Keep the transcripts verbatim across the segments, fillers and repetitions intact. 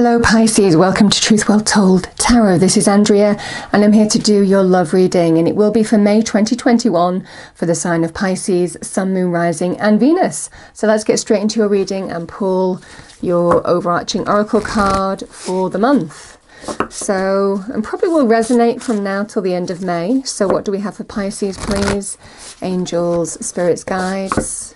Hello Pisces, welcome to Truth Well Told Tarot. This is Andrea and I'm here to do your love reading, and it will be for May twenty twenty-one for the sign of Pisces, Sun, Moon, Rising and Venus. So let's get straight into your reading and pull your overarching oracle card for the month. So, and probably will resonate from now till the end of May. So what do we have for Pisces, please? Angels, spirits, guides.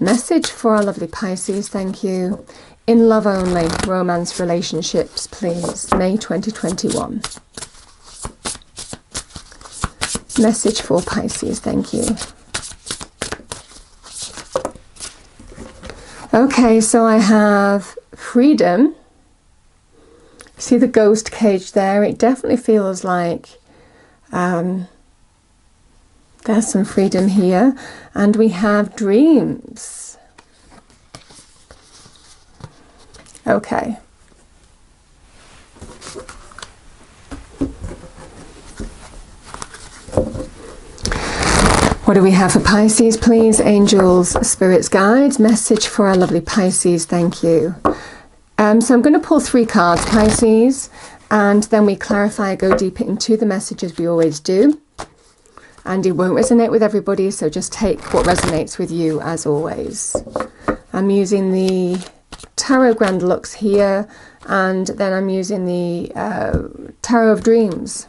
Message for our lovely Pisces, thank you. In love only, romance relationships, please. May twenty twenty-one. Message for Pisces, thank you. Okay, so I have freedom. See the ghost cage there? It definitely feels like um, there's some freedom here. And we have dreams. Okay. What do we have for Pisces, please? Angels, spirits, guides. Message for our lovely Pisces, thank you. Um, so I'm going to pull three cards, Pisces, and then we clarify, go deeper into the message as we always do. And it won't resonate with everybody, so just take what resonates with you as always. I'm using the Tarot Grand Looks here, and then I'm using the uh, Tarot of Dreams.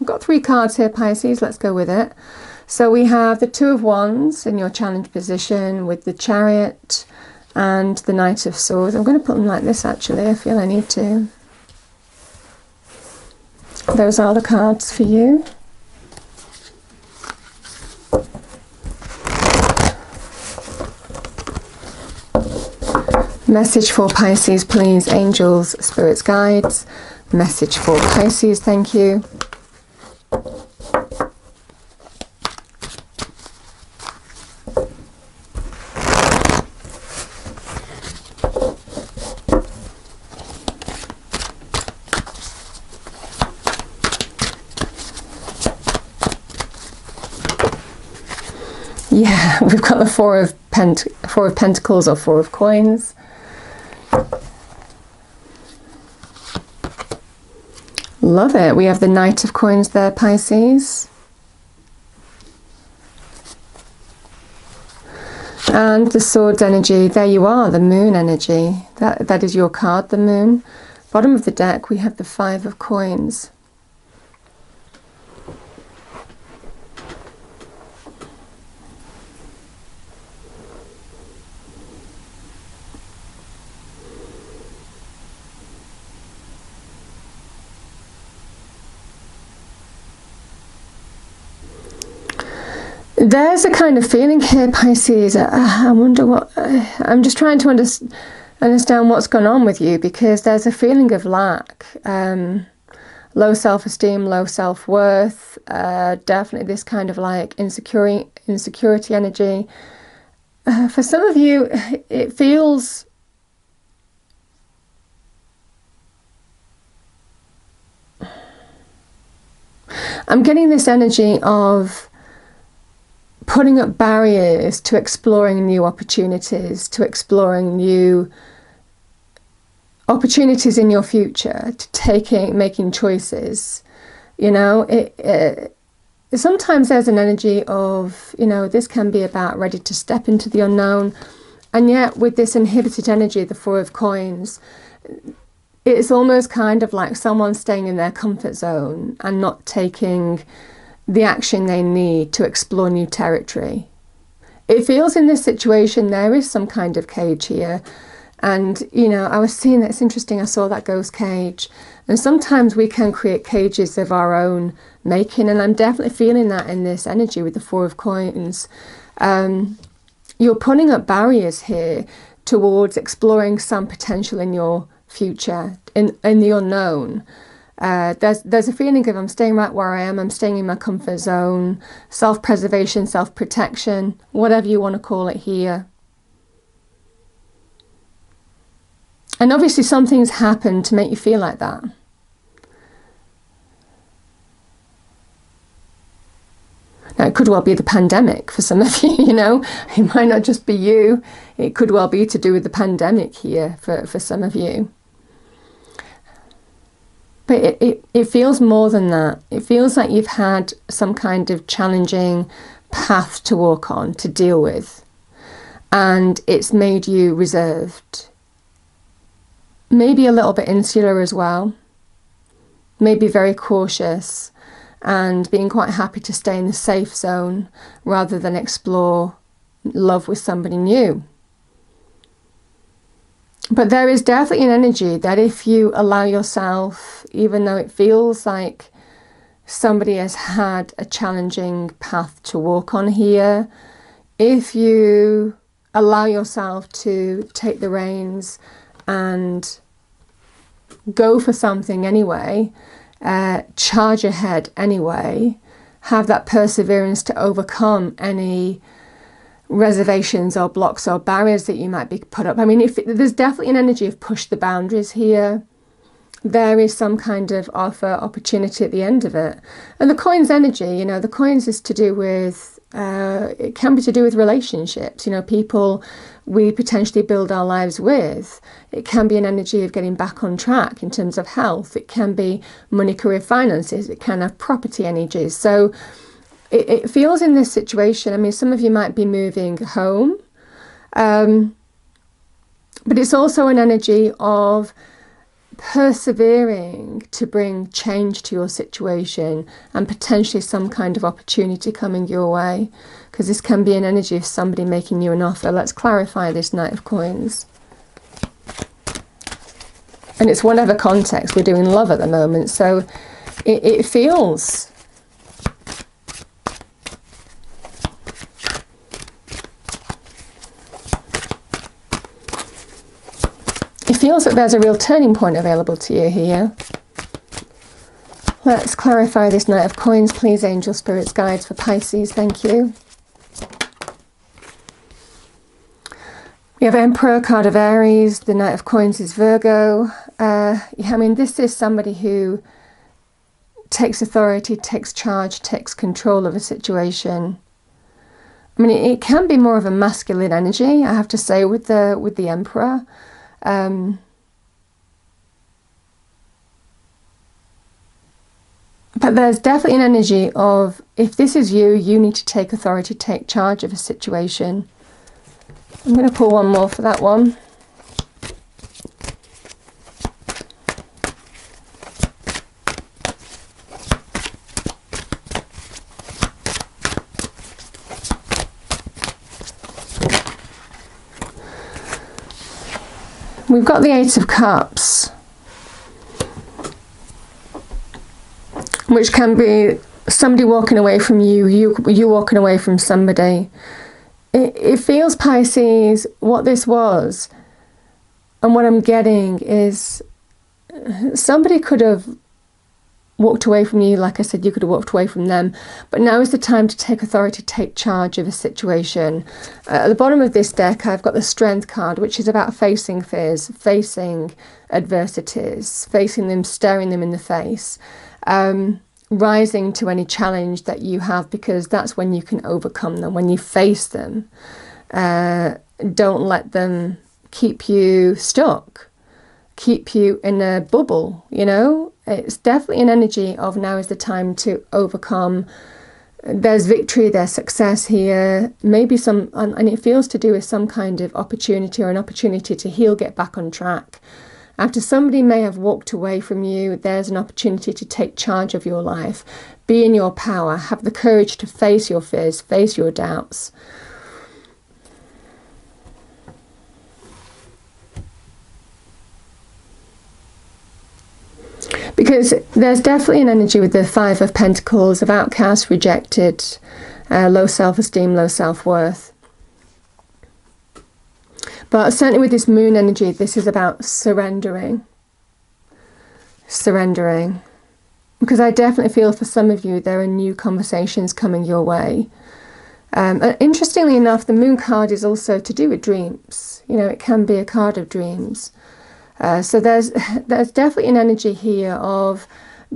I've got three cards here, Pisces, let's go with it. So we have the Two of Wands in your challenge position with the Chariot and the Knight of Swords. I'm going to put them like this actually, I feel I need to. Those are the cards for you. Message for Pisces, please. Angels, spirits, guides. Message for Pisces, thank you. Yeah, we've got the four of pent four of pentacles or four of coins. Love it. We have the Knight of Coins there, Pisces. And the Swords energy. There you are, the Moon energy. That, that is your card, the Moon. Bottom of the deck, we have the Five of Coins. There's a kind of feeling here, Pisces. Uh, I wonder what... Uh, I'm just trying to under, understand what's gone on with you, because there's a feeling of lack. Um, low self-esteem, low self-worth. Uh, definitely this kind of like insecurity, insecurity energy. Uh, for some of you, it feels... I'm getting this energy of... putting up barriers to exploring new opportunities, to exploring new opportunities in your future, to taking, making choices. You know, it, it, sometimes there's an energy of, you know, this can be about ready to step into the unknown. And yet with this inhibited energy, the Four of Coins, it's almost kind of like someone staying in their comfort zone and not taking the action they need to explore new territory. It feels in this situation there is some kind of cage here, and you know, I was seeing that, it's interesting, I saw that ghost cage, and sometimes we can create cages of our own making, and I'm definitely feeling that in this energy with the Four of Coins. Um, you're putting up barriers here towards exploring some potential in your future, in, in the unknown. Uh, there's, there's a feeling of I'm staying right where I am, I'm staying in my comfort zone, self-preservation, self-protection, whatever you want to call it here. And obviously something's happened to make you feel like that. Now, it could well be the pandemic for some of you, you know. It might not just be you. It could well be to do with the pandemic here for, for some of you. But it, it, it feels more than that. It feels like you've had some kind of challenging path to walk on, to deal with. And it's made you reserved. Maybe a little bit insular as well. Maybe very cautious and being quite happy to stay in the safe zone rather than explore love with somebody new. But there is definitely an energy that if you allow yourself, even though it feels like somebody has had a challenging path to walk on here, if you allow yourself to take the reins and go for something anyway, uh, charge ahead anyway, have that perseverance to overcome any reservations or blocks or barriers that you might be put up. I mean, if it, there's definitely an energy of push the boundaries here. There is some kind of offer, opportunity at the end of it. And the coin's energy, you know, the coins is to do with, uh, it can be to do with relationships, you know, people we potentially build our lives with. It can be an energy of getting back on track in terms of health. It can be money, career, finances. It can have property energies. So It, it feels in this situation, I mean, some of you might be moving home, um, but it's also an energy of persevering to bring change to your situation and potentially some kind of opportunity coming your way, because this can be an energy of somebody making you an offer. Let's clarify this Knight of Coins. And it's whatever context, we're doing love at the moment, so it, it feels... feels that there's a real turning point available to you here. Let's clarify this Knight of Coins, please, Angel Spirits Guides for Pisces, thank you. We have Emperor, card of Aries, the Knight of Coins is Virgo. Uh, yeah, I mean, this is somebody who takes authority, takes charge, takes control of a situation. I mean, it, it can be more of a masculine energy, I have to say, with the, with the Emperor. Um, but there's definitely an energy of, if this is you, you need to take authority, take charge of a situation. I'm going to pull one more for that one. We've got the Eight of Cups, which can be somebody walking away from you, you, you walking away from somebody. It, it feels, Pisces, what this was, and what I'm getting is somebody could have walked away from you, like I said, you could have walked away from them, but now is the time to take authority, take charge of a situation. Uh, at the bottom of this deck, I've got the Strength card, which is about facing fears, facing adversities, facing them, staring them in the face, um, rising to any challenge that you have, because that's when you can overcome them, when you face them. Uh, don't let them keep you stuck, keep you in a bubble, you know? It's definitely an energy of now is the time to overcome. There's victory, there's success here. Maybe some, and, and it feels to do with some kind of opportunity or an opportunity to heal, get back on track. After somebody may have walked away from you, there's an opportunity to take charge of your life, be in your power, have the courage to face your fears, face your doubts. Because there's definitely an energy with the Five of Pentacles, of outcast, rejected, uh, low self-esteem, low self-worth. But certainly with this moon energy, this is about surrendering. Surrendering. Because I definitely feel for some of you, there are new conversations coming your way. Um, and interestingly enough, the moon card is also to do with dreams. You know, it can be a card of dreams. Uh, so there's there's definitely an energy here of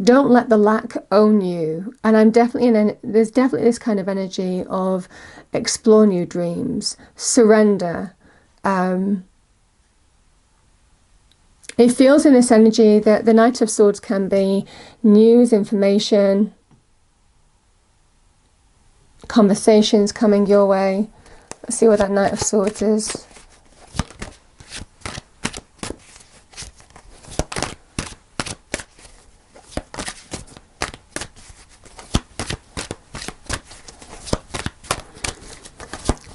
don't let the lack own you, and I'm definitely in there's definitely this kind of energy of explore new dreams, surrender, um, It feels in this energy that the Knight of Swords can be news, information, conversations coming your way. Let's see what that Knight of Swords is.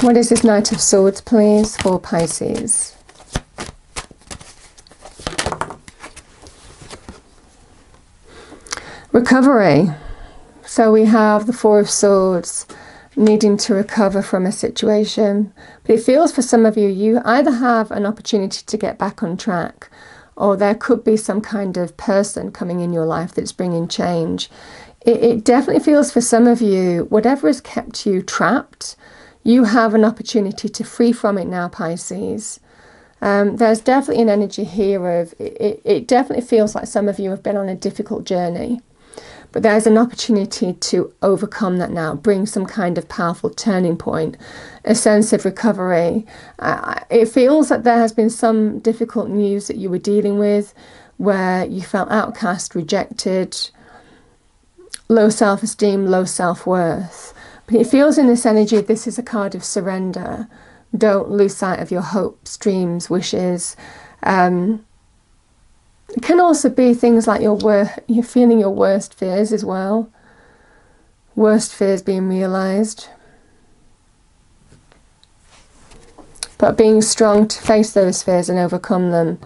What is this Knight of Swords, please, for Pisces? Recovery. So we have the Four of Swords needing to recover from a situation. But it feels for some of you, you either have an opportunity to get back on track, or there could be some kind of person coming in your life that's bringing change. It, it definitely feels for some of you, whatever has kept you trapped, you have an opportunity to free from it now, Pisces. Um, there's definitely an energy here of, it, it definitely feels like some of you have been on a difficult journey. But there's an opportunity to overcome that now, bring some kind of powerful turning point, a sense of recovery. Uh, it feels that there has been some difficult news that you were dealing with where you felt outcast, rejected, low self-esteem, low self-worth. But it feels in this energy, this is a card of surrender. Don't lose sight of your hopes, dreams, wishes. Um, it can also be things like your wor- you're feeling your worst fears as well. Worst fears being realised. But being strong to face those fears and overcome them.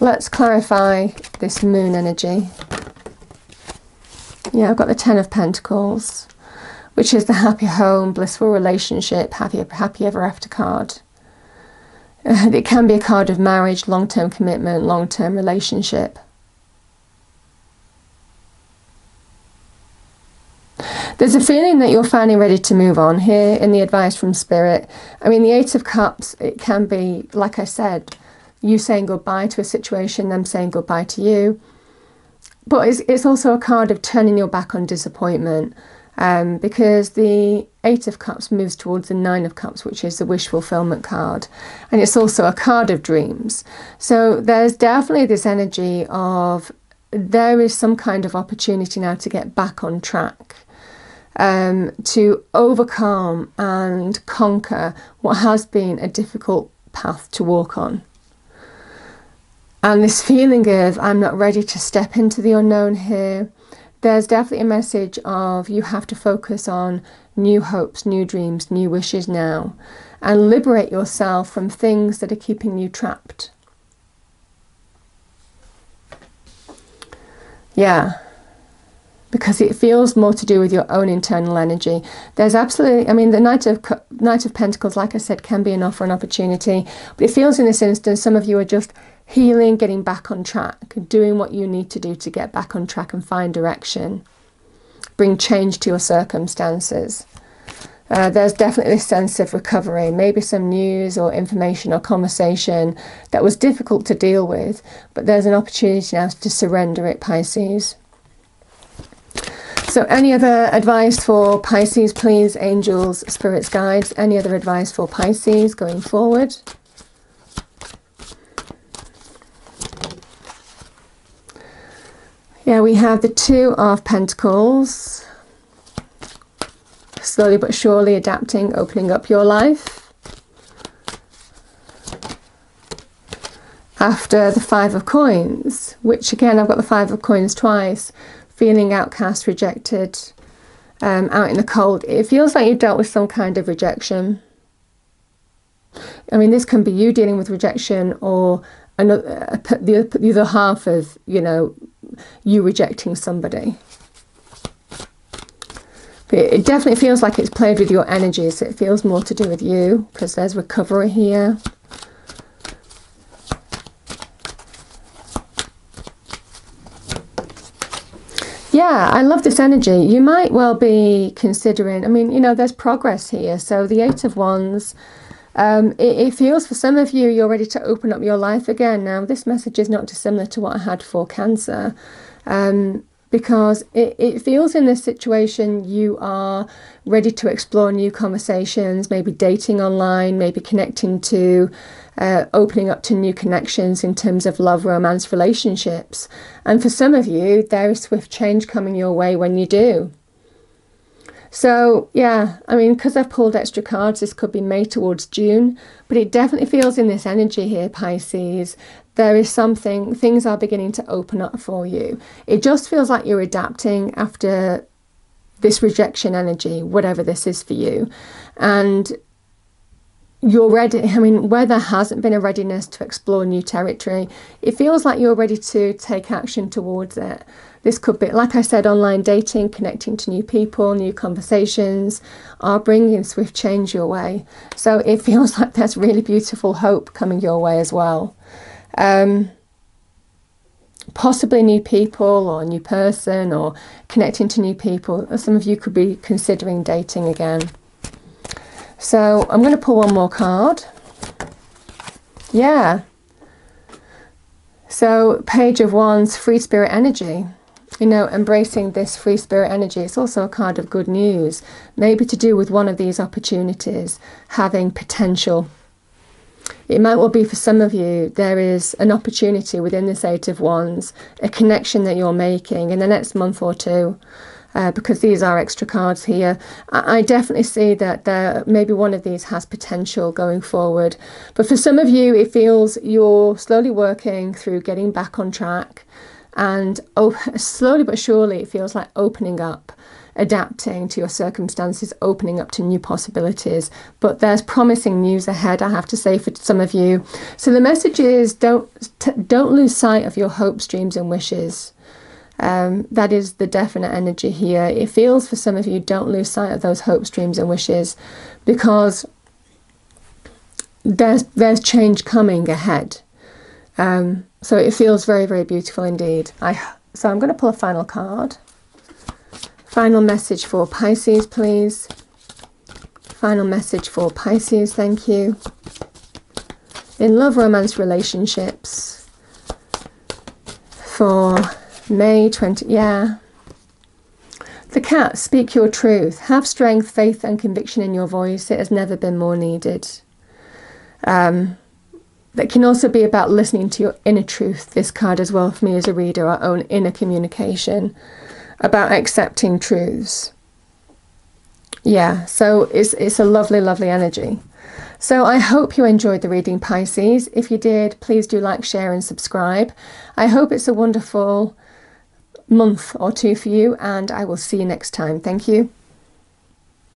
Let's clarify this moon energy. Yeah, I've got the Ten of Pentacles, which is the happy home, blissful relationship, happy, happy ever after card. It can be a card of marriage, long-term commitment, long-term relationship. There's a feeling that you're finally ready to move on here in the advice from Spirit. I mean, the Eight of Cups, it can be, like I said, you saying goodbye to a situation, them saying goodbye to you. But it's, it's also a card of turning your back on disappointment. Um, because the Eight of Cups moves towards the Nine of Cups, which is the wish fulfillment card. And it's also a card of dreams. So there's definitely this energy of there is some kind of opportunity now to get back on track, um, to overcome and conquer what has been a difficult path to walk on. And this feeling of I'm not ready to step into the unknown here. There's definitely a message of you have to focus on new hopes, new dreams, new wishes now, and liberate yourself from things that are keeping you trapped. Yeah, because it feels more to do with your own internal energy. There's absolutely, I mean, the Knight of, Knight of Pentacles, like I said, can be an offer, an opportunity, but it feels in this instance some of you are just healing, getting back on track, doing what you need to do to get back on track and find direction. Bring change to your circumstances. Uh, there's definitely this sense of recovery, maybe some news or information or conversation that was difficult to deal with, but there's an opportunity now to surrender it, Pisces. So any other advice for Pisces, please, angels, spirits, guides? Any other advice for Pisces going forward? Yeah, we have the Two of Pentacles, slowly but surely adapting, opening up your life. After the Five of Coins, which again, I've got the Five of Coins twice, feeling outcast, rejected, um, out in the cold. It feels like you've dealt with some kind of rejection. I mean, this can be you dealing with rejection or another, the, the other half of, you know, you rejecting somebody. But it definitely feels like it's played with your energies. So it feels more to do with you because there's recovery here. Yeah, I love this energy. You might well be considering, I mean, you know, there's progress here. So the Eight of Wands, Um, it, it feels for some of you, you're ready to open up your life again. Now, this message is not dissimilar to what I had for Cancer. Um, because it, it feels in this situation you are ready to explore new conversations, maybe dating online, maybe connecting to, uh, opening up to new connections in terms of love, romance, relationships. And for some of you, there is swift change coming your way when you do. So, yeah, I mean, because I've pulled extra cards, this could be May towards June, but it definitely feels in this energy here, Pisces, there is something, things are beginning to open up for you. It just feels like you're adapting after this rejection energy, whatever this is for you. And you're ready, I mean, where there hasn't been a readiness to explore new territory, it feels like you're ready to take action towards it. This could be, like I said, online dating, connecting to new people, new conversations are bringing swift change your way. So it feels like there's really beautiful hope coming your way as well. Um, possibly new people or a new person or connecting to new people. Some of you could be considering dating again. So I'm going to pull one more card. Yeah. So Page of Wands, free spirit energy. You know, embracing this free spirit energy. It's also a card of good news, maybe to do with one of these opportunities, having potential. It might well be for some of you, there is an opportunity within this Eight of Wands, a connection that you're making in the next month or two, uh, because these are extra cards here. I, I definitely see that there, maybe one of these has potential going forward. But for some of you, it feels you're slowly working through getting back on track. And oh, slowly but surely, it feels like opening up, adapting to your circumstances, opening up to new possibilities. But there's promising news ahead, I have to say, for some of you. So the message is, don't t don't lose sight of your hopes, dreams and wishes. Um, that is the definite energy here. It feels for some of you, don't lose sight of those hopes, dreams and wishes, because there's, there's change coming ahead. Um, so it feels very, very beautiful indeed. I, so I'm going to pull a final card. Final message for Pisces, please. Final message for Pisces, thank you. In love, romance, relationships for May twentieth, yeah. The Cat, speak your truth. Have strength, faith and conviction in your voice. It has never been more needed. Um... That can also be about listening to your inner truth, this card as well for me as a reader, our own inner communication, about accepting truths. Yeah, so it's, it's a lovely, lovely energy. So I hope you enjoyed the reading, Pisces. If you did, please do like, share and subscribe. I hope it's a wonderful month or two for you, and I will see you next time. Thank you.